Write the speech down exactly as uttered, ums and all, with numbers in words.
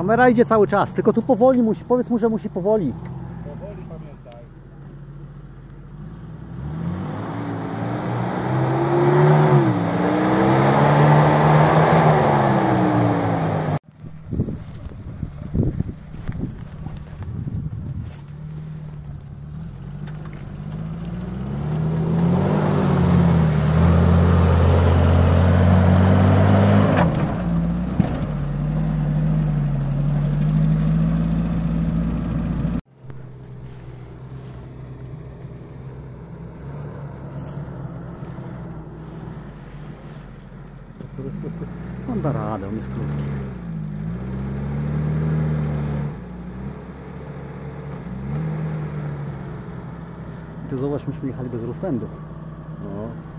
Kamera idzie cały czas, tylko tu powoli musi, powiedz mu, że musi powoli. Powoli, pamiętaj. On da radę, on jest krótki. Ty zobacz, myśmy jechali bez rozpędu. No.